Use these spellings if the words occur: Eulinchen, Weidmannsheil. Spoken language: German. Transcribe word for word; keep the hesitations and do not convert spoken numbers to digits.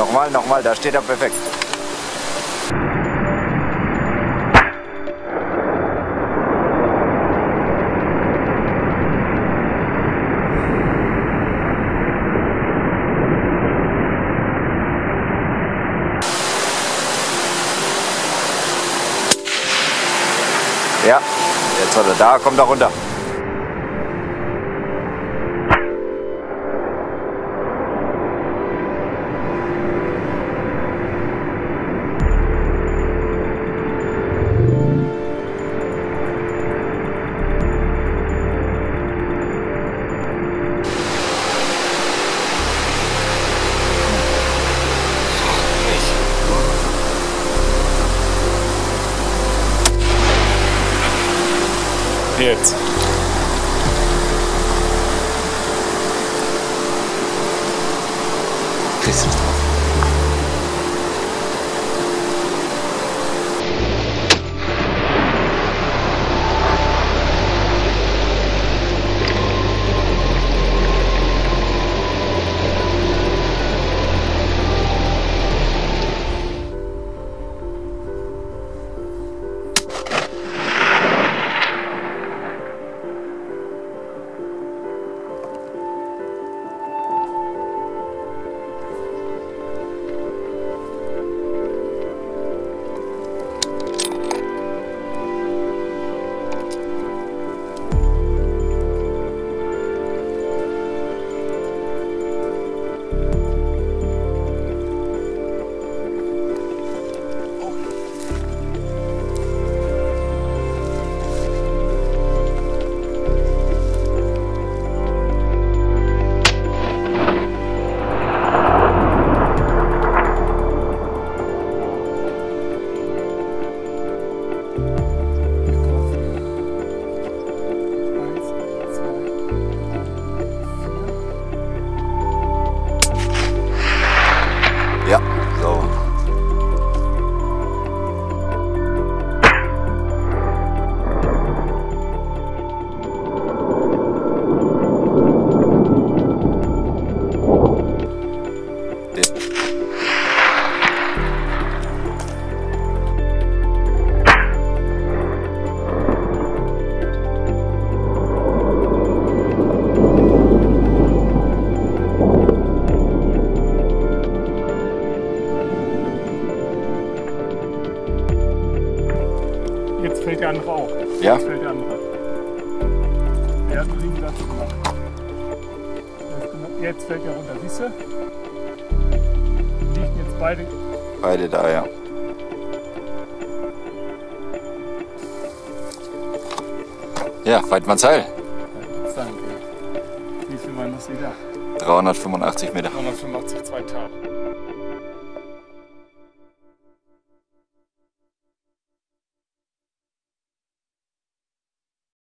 Nochmal, nochmal, da steht er perfekt. Ja, jetzt hat er da, kommt da runter. Jetzt. Kriegst du es drauf? Jetzt fällt der andere auch. Ja? Jetzt fällt der andere. Der hat einen riesen Satz gemacht. Jetzt fällt der runter, siehst du? Die liegen jetzt beide. Beide da, ja. Ja, Weidmannsheil. Weidmannsheil, ja. Wie viel waren das wieder? dreihundertfünfundachtzig Meter. dreihundertfünfundachtzig, zwei Tage.